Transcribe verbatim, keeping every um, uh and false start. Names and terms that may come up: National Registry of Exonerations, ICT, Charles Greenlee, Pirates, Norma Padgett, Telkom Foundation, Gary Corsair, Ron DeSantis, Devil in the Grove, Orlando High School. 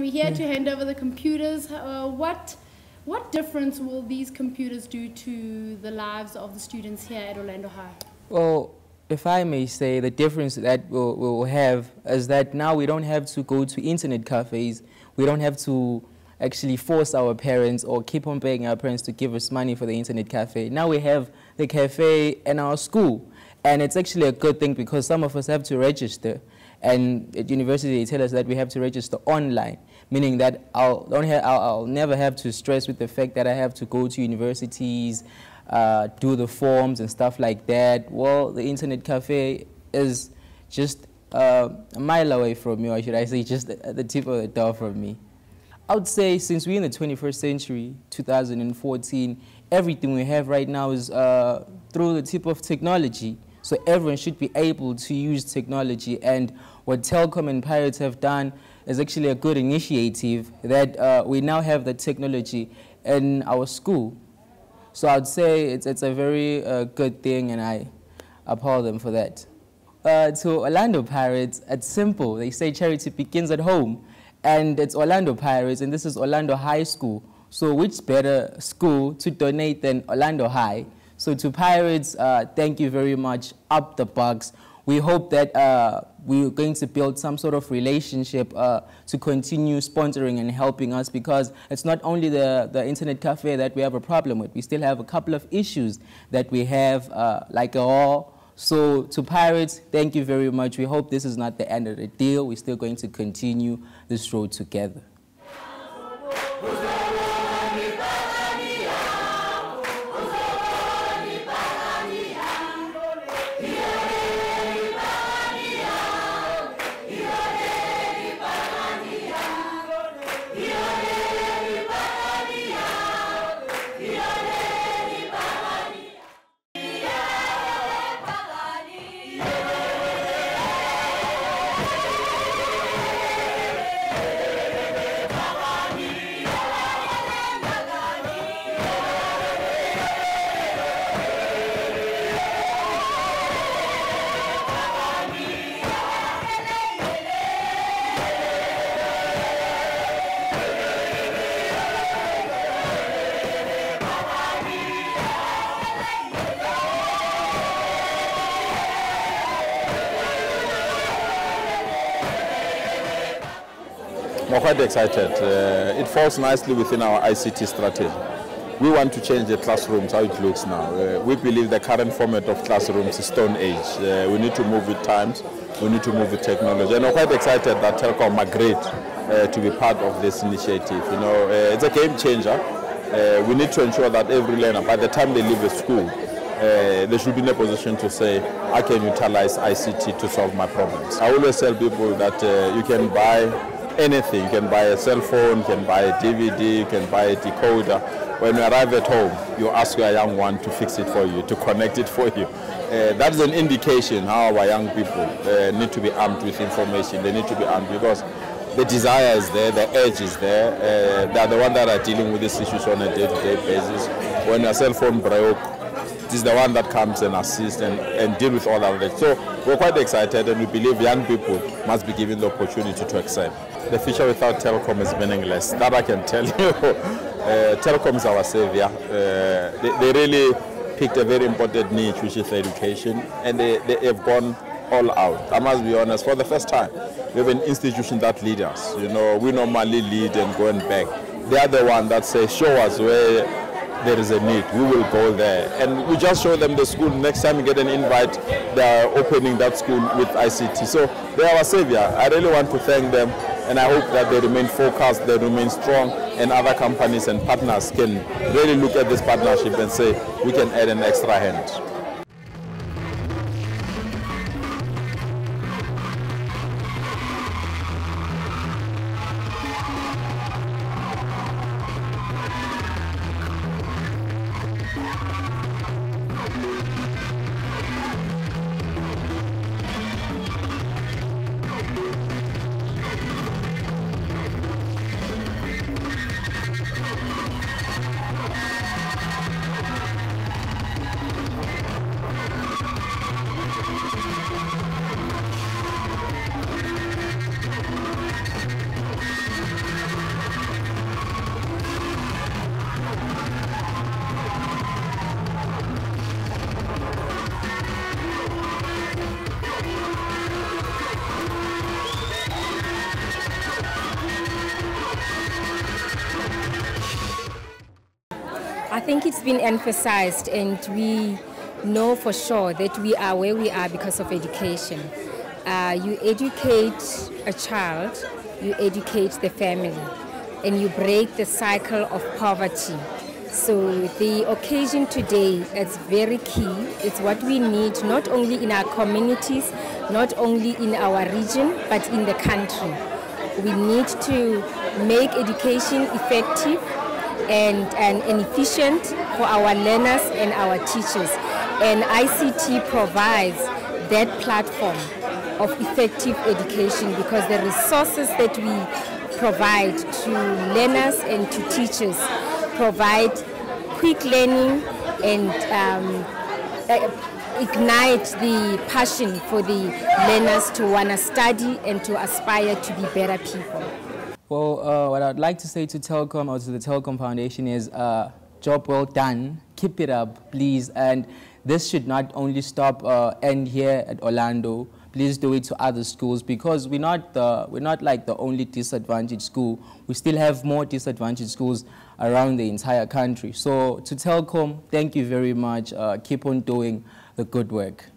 We're here to hand over the computers. Uh, what, what difference will these computers do to the lives of the students here at Orlando High? Well, if I may say, the difference that we'll, we'll have is that now we don't have to go to internet cafes. We don't have to actually force our parents or keep on begging our parents to give us money for the internet cafe. Now we have the cafe in our school. And it's actually a good thing because some of us have to register. And at university, they tell us that we have to register online, meaning that I'll, don't have, I'll, I'll never have to stress with the fact that I have to go to universities, uh, do the forms and stuff like that. Well, the internet cafe is just uh, a mile away from me, or should I say just at the tip of the door from me. I would say since we're in the twenty-first century, two thousand fourteen, everything we have right now is uh, through the tip of technology. So everyone should be able to use technology. And what Telkom and Pirates have done is actually a good initiative that uh, we now have the technology in our school. So I would say it's, it's a very uh, good thing, and I applaud them for that. Uh, to Orlando Pirates, it's simple. They say charity begins at home. And it's Orlando Pirates, and this is Orlando High School. So which better school to donate than Orlando High? So to Pirates, uh, thank you very much. Up the bucks. We hope that uh, we're going to build some sort of relationship uh, to continue sponsoring and helping us, because it's not only the, the internet cafe that we have a problem with. We still have a couple of issues that we have, uh, like a all. So to Pirates, thank you very much. We hope this is not the end of the deal. We're still going to continue this road together. We're quite excited. Uh, it falls nicely within our I C T strategy. We want to change the classrooms, how it looks now. Uh, we believe the current format of classrooms is stone age. Uh, we need to move with times, we need to move with technology. And we're quite excited that Telkom agreed uh, to be part of this initiative. You know, uh, it's a game changer. Uh, we need to ensure that every learner, by the time they leave the school, Uh, they should be in a position to say, I can utilize I C T to solve my problems. I always tell people that uh, you can buy anything. You can buy a cell phone, you can buy a D V D, you can buy a decoder. When you arrive at home, you ask your young one to fix it for you, to connect it for you. Uh, that is an indication how our young people uh, need to be armed with information. They need to be armed because the desire is there, the urge is there. Uh, they are the ones that are dealing with these issues on a day-to-day basis. When your cell phone broke, it is the one that comes and assists and, and deal with all of that. So we're quite excited, and we believe young people must be given the opportunity to excel. The future without Telkom is meaningless. That I can tell you. uh, Telkom is our savior. Uh, they, they really picked a very important niche, which is education, and they, they have gone all out. I must be honest, for the first time, we have an institution that leads us. You know, we normally lead and go and beg. They are the one that say, show us where there is a need, we will go there. And we just show them the school. Next time you get an invite, they are opening that school with I C T. So they are our savior. I really want to thank them, and I hope that they remain focused, they remain strong, and other companies and partners can really look at this partnership and say, we can add an extra hand. think it's been emphasized, and we know for sure that we are where we are because of education. Uh, you educate a child, you educate the family, and you break the cycle of poverty. So the occasion today is very key. It's what we need, not only in our communities, not only in our region, but in the country. We need to make education effective and, and, and efficient for our learners and our teachers. And I C T provides that platform of effective education, because the resources that we provide to learners and to teachers provide quick learning and um, uh, ignite the passion for the learners to want to study and to aspire to be better people. Well, uh, what I'd like to say to Telkom or to the Telkom Foundation is uh, job well done, keep it up, please. And this should not only stop uh, end here at Orlando. Please do it to other schools, because we're not, the, we're not like the only disadvantaged school. We still have more disadvantaged schools around the entire country. So to Telkom, thank you very much. Uh, keep on doing the good work.